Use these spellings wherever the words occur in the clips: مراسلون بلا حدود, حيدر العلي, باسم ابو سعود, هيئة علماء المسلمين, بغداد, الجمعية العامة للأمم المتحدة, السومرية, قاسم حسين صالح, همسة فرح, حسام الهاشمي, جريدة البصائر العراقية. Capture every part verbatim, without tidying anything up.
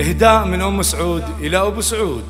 إهداء من أم سعود إلى أبو سعود.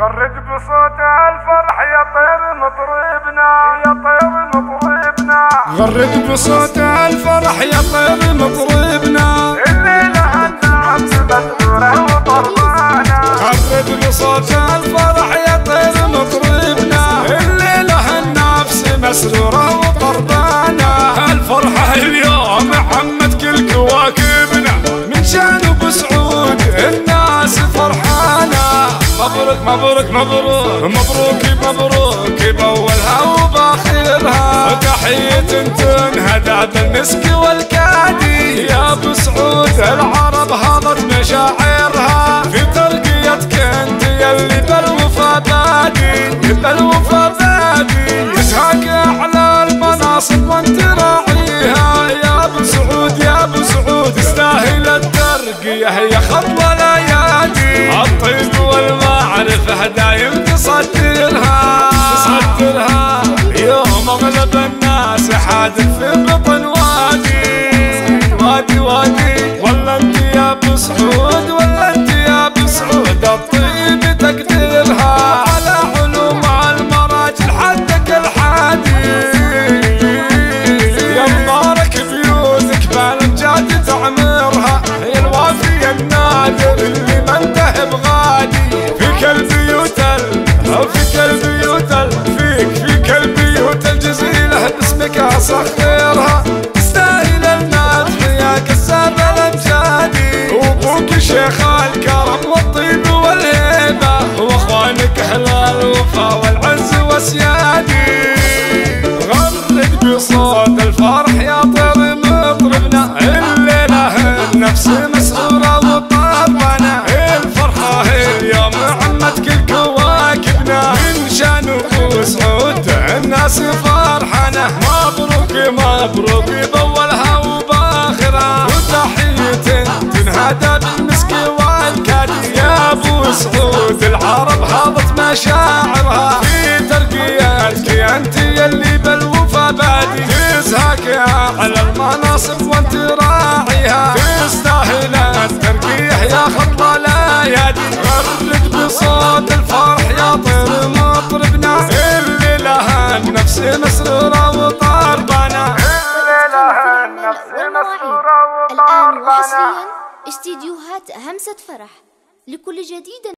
غرد بصوت الفرح يا طير مطربنا، يا طير مطربنا، غرد بصوت الفرح يا طير مطربنا، الليلة عندنا همسة فرح وطربانا، غرد بصوت الفرح يا طير مطربنا، الليلة عندنا همسة مسرورة وطربانا، الفرحة اليوم حمت كل كواكبنا، من شان أبو سعود الناس فرحانة. مبروك مبروك مبروك مبروك مبروك بأولها وباخرها، تحية تنهد عند المسك والكادي، يا أبو سعود العرب هضت مشاعرها، في ترقيتك انت يلي بالوفا بادي، بالوفا بادي يسهاك أعلى المناصب وانت راعيها، يا أبو سعود يا أبو سعود تستاهل الترقية، هي خطوة ليادي، الطيب والمعرفة دايم تصدرها تصدرها، يوم أغلب الناس حادث في بطن وادي وادي وادي، والله أنت يا أبو سعود والله أنت يا أبو سعود الطيب تقدرها، على علوم المراجل حدك الحادي، يا مبارك فيوزك بالمجاد تعمرها، يا الوافي النادر اللي ما انتهى بغادي، فيك البيوت فيك البيوت فيك فيك البيوت الجزيلة باسمك أصخرها، تستاهل النادر يا كساب الأمجادي، وأبوك شيخ الكرم والطيب والهيبة، وأخوانك أهل الوفا والعز وسيادي، غرد بصوت الفرح يا طير مطربنا، الليلة النفس مسرورة وطربنا، الفرحة اليوم عمت كل كواكبنا، من شان أبو سعود الناس فرحانة، مبروك مبروك بأولها وبآخرها، وتحية تنهدى بالمسك والكادي، يا أبو سعود العرب هضت مشاعرها، في ترقيتك أنت يلي بالوفا بادي، تزهاك على المناصب وانت راعيها، تستاهل الترقيح يا خطة ليادي، غرد بصوت الفرح يا طير مطربنا، الليلة النفس مسرورة وطربانة، الليلة النفس مسرورة وطربانة. الآن واصلين استديوهات همسة فرح لكل جديد.